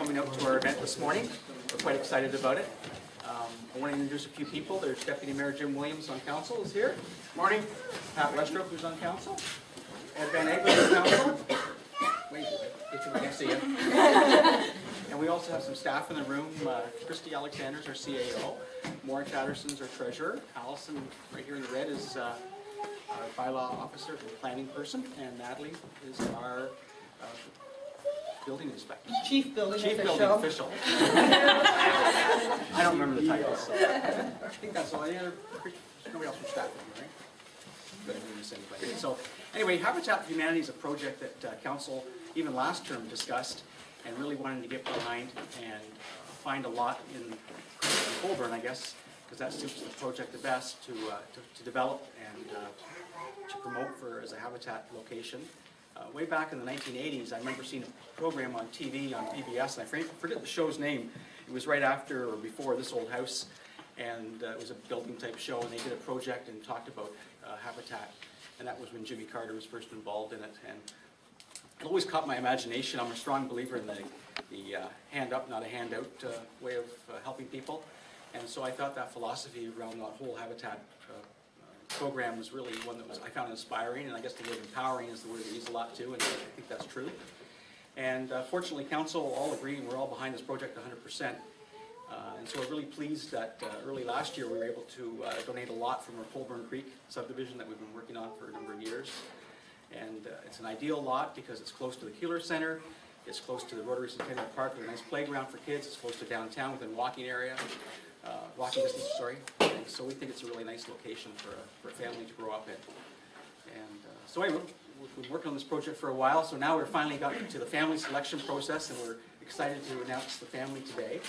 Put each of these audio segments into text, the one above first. coming out to our event this morning. We're quite excited about it. I want to introduce a few people. There's Deputy Mayor Jim Williams on council is here. Morning. Pat Westrop, who's on council. Ed Van Aeck, who's on council. Wait, I can't see you. And we also have some staff in the room. Christy Alexander's our CAO. Maureen Chatterson's our treasurer. Allison, right here in the red, is our bylaw officer and planning person. And Natalie is our building inspector. Chief building official. I don't remember the title, so I think that's all. There's nobody else from staff, right? But I didn't miss anybody. So anyway, Habitat for Humanity is a project that council, even last term, discussed and really wanted to get behind and find a lot in Colborne, I guess, because that suits the project the best to develop and to promote for as a habitat location. Way back in the 1980s, I remember seeing a program on TV, on PBS, and I forget the show's name. It was right after or before This Old House, and it was a building-type show, and they did a project and talked about habitat, and that was when Jimmy Carter was first involved in it. And it always caught my imagination. I'm a strong believer in the hand-up, not a handout way of helping people, and so I thought that philosophy around that whole habitat program was really one that was, I found inspiring, and I guess the word empowering is the word we use a lot too, and I think that's true. And fortunately, council all agreed, and we're all behind this project 100%. And so we're really pleased that early last year we were able to donate a lot from our Colborne Creek subdivision that we've been working on for a number of years. And it's an ideal lot because it's close to the Keeler Center, it's close to the Rotary Centennial Park with a nice playground for kids, it's close to downtown within walking area. Walking distance, sorry. And so we think it's a really nice location for a family to grow up in. And so anyway, we've been working on this project for a while, so now we're finally got to the family selection process, and we're excited to announce the family today.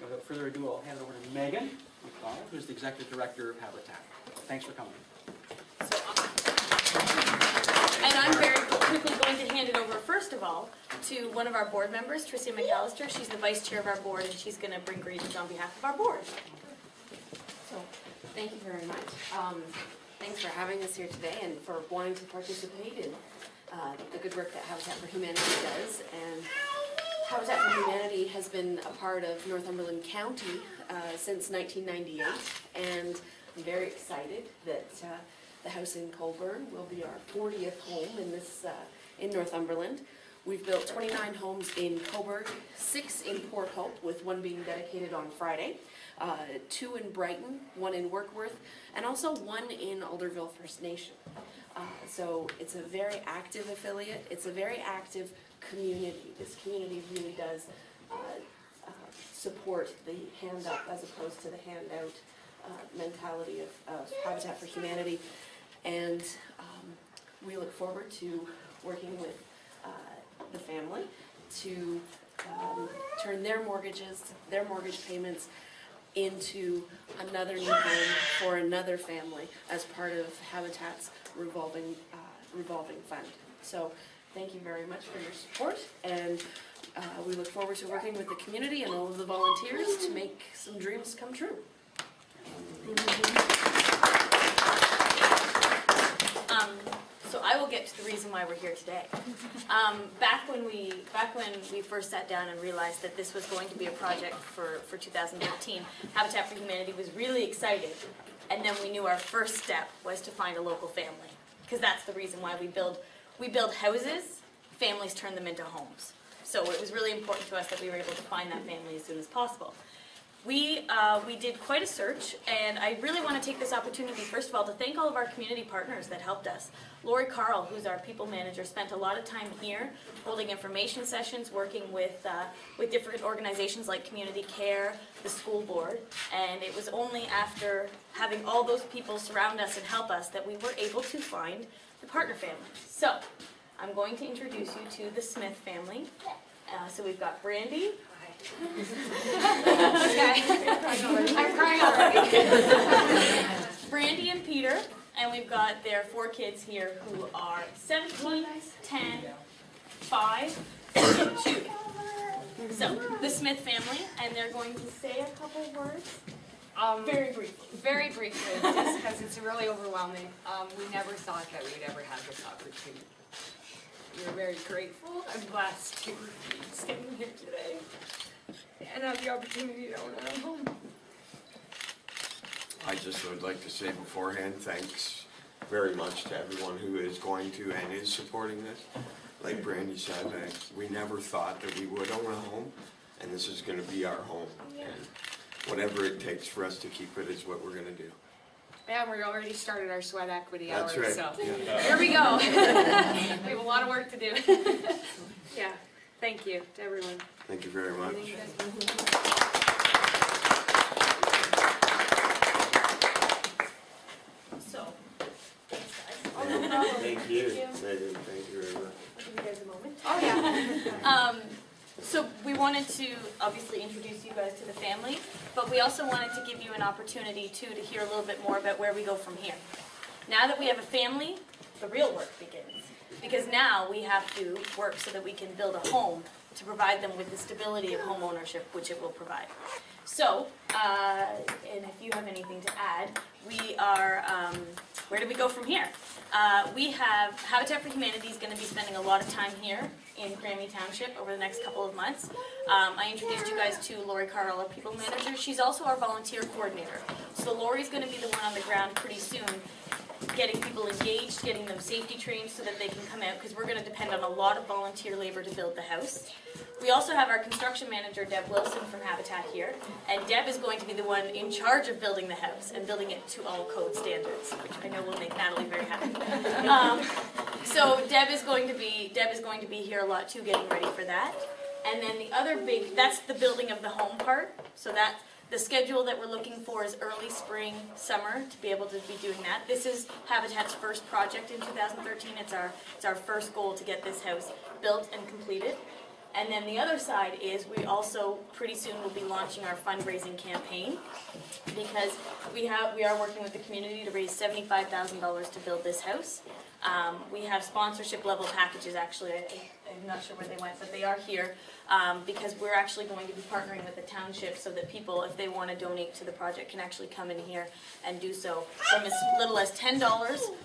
And without further ado, I'll hand it over to Megan McConnell, who's the Executive Director of Habitat. Thanks for coming. And I'm very quickly going to hand it over, first of all, to one of our board members, Tricia McAllister. She's the vice chair of our board, and she's going to bring greetings on behalf of our board. So, thank you very much. Thanks for having us here today and for wanting to participate in the good work that Habitat for Humanity does. And Habitat for Humanity has been a part of Northumberland County since 1998, and I'm very excited that the house in Colborne will be our 40th home in Northumberland. We've built 29 homes in Cobourg, 6 in Port Hope, with one being dedicated on Friday, 2 in Brighton, 1 in Workworth, and also 1 in Alderville First Nation. So it's a very active affiliate. It's a very active community. This community really does support the hand up as opposed to the handout mentality of Habitat for Humanity. And we look forward to working with the family to turn their mortgages, their mortgage payments, into another new home for another family as part of Habitat's revolving fund. So thank you very much for your support, and we look forward to working with the community and all of the volunteers to make some dreams come true. So I will get to the reason why we're here today. Back when we first sat down and realized that this was going to be a project for 2018, Habitat for Humanity was really excited, and then we knew our first step was to find a local family, because that's the reason why we build houses, families turn them into homes. So it was really important to us that we were able to find that family as soon as possible. We did quite a search, and I really want to take this opportunity, first of all, to thank all of our community partners that helped us. Lori Carl, who's our people manager, spent a lot of time here holding information sessions, working with different organizations like Community Care, the school board, and it was only after having all those people surround us and help us that we were able to find the partner family. So, I'm going to introduce you to the Smith family. So we've got Brandie. Okay. I'm crying already. Brandie and Peter, and we've got their 4 kids here who are 17, 10, 5, and 2. So, the Smith family, and they're going to say a couple words. Very briefly. Very briefly, just because it's really overwhelming. We never thought that we'd ever have this opportunity. We're very grateful and blessed to be standing here today and have the opportunity to own our home. I just would like to say beforehand, thanks very much to everyone who is going to and is supporting this. Like Brandie said, we never thought that we would own a home, and this is going to be our home. Yeah. And whatever it takes for us to keep it is what we're going to do. Yeah, we already started our sweat equity hours, right. So yeah. Here we go. We have a lot of work to do. Yeah, thank you to everyone. Thank you very much. You so, thanks guys. Thank you. Thank you very much. I'll give you guys a moment. Oh yeah. So we wanted to obviously introduce you guys to the family, but we also wanted to give you an opportunity too to hear a little bit more about where we go from here. Now that we have a family, the real work begins. Because now we have to work so that we can build a home to provide them with the stability of home ownership, which it will provide. So, and if you have anything to add, we are, where do we go from here? We have, Habitat for Humanity is going to be spending a lot of time here in Cramahe Township over the next couple of months. I introduced you guys to Lori Carl, our people manager. She's also our volunteer coordinator. So Lori's going to be the one on the ground pretty soon, getting people engaged, getting them safety trained so that they can come out, because we're going to depend on a lot of volunteer labor to build the house. We also have our construction manager, Deb Wilson, from Habitat here, and Deb is going to be the one in charge of building the house and building it to all code standards, which I know will make Natalie very happy. So Deb is going to be here a lot too, getting ready for that. And then the other big, that's the building of the home part, so that's the schedule that we're looking for is early spring, summer, to be able to be doing that. This is Habitat's first project in 2013. It's our first goal to get this house built and completed. And then the other side is we also pretty soon will be launching our fundraising campaign, because we are working with the community to raise $75,000 to build this house. We have sponsorship level packages, actually. I'm not sure where they went, but they are here, because we're actually going to be partnering with the township so that people, if they want to donate to the project, can actually come in here and do so from as little as $10,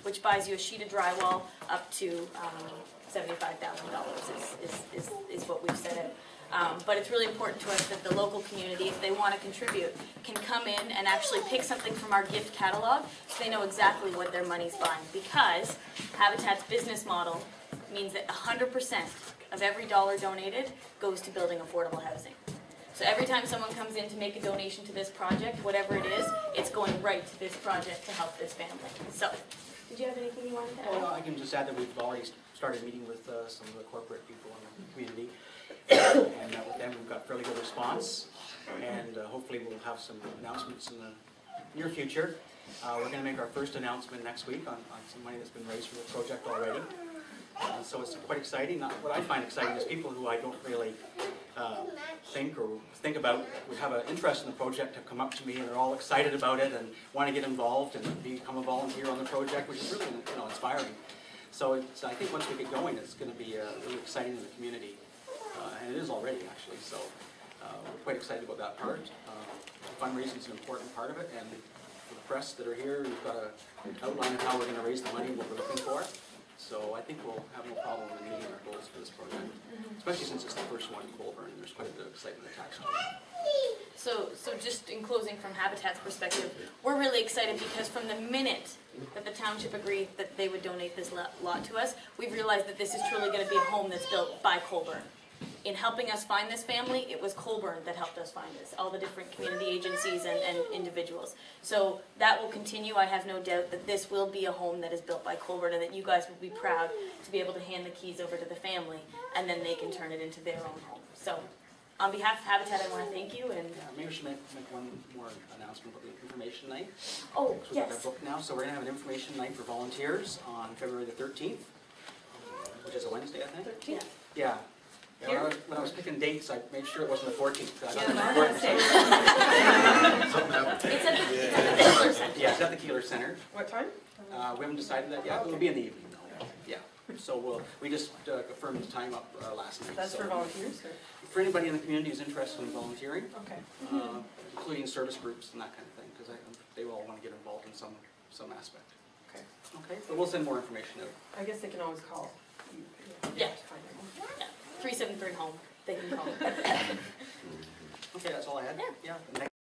which buys you a sheet of drywall, up to $75,000 is what we've set out. But it's really important to us that the local community, if they want to contribute, can come in and actually pick something from our gift catalog so they know exactly what their money's buying, because Habitat's business model means that 100% of every dollar donated goes to building affordable housing. So every time someone comes in to make a donation to this project, whatever it is, it's going right to this project to help this family. So, did you have anything you wanted to add? Well, I can just add that we've already started meeting with some of the corporate people in the community. And with them, we've got fairly good response, and hopefully we'll have some announcements in the near future. We're going to make our first announcement next week on some money that's been raised for the project already. So it's quite exciting. What I find exciting is people who I don't really think about would have an interest in the project have come up to me, and they're all excited about it and want to get involved and become a volunteer on the project, which is really, you know, inspiring. So it's, I think once we get going, it's going to be really exciting in the community, and it is already actually. So we're quite excited about that part. Fundraising is an important part of it, and for the press that are here, we've got an outline of how we're going to raise the money and what we're looking for. So I think we'll have no problem in meeting our goals for this project, especially since it's the first one in Colborne. There's quite a bit of excitement attached to it. So just in closing, from Habitat's perspective, we're really excited because from the minute that the township agreed that they would donate this lot to us, we've realized that this is truly going to be a home that's built by Colborne. In helping us find this family, it was Colborne that helped us find this, all the different community agencies and individuals. So that will continue. I have no doubt that this will be a home that is built by Colborne, and that you guys will be proud to be able to hand the keys over to the family, and then they can turn it into their own home. So on behalf of Habitat, I want to thank you. And maybe we should make one more announcement about the information night. Oh, yes. We've got our book now, so we're going to have an information night for volunteers on February the 13th, which is a Wednesday, I think? 13th? Yeah. Yeah, when I was picking dates, I made sure it wasn't the 14th. It's at the Keeler Center. What time? We haven't decided that yet. Oh, okay. It'll be in the evening, though. Yeah. So we just affirmed the time up last night. That's so, for volunteers? Or? For anybody in the community who's interested in volunteering, okay. Including service groups and that kind of thing, because they all want to get involved in some aspect. Okay. Okay. But we'll send more information out. I guess they can always call. Yeah, 373 home. They can call. Okay, that's all I had. Yeah.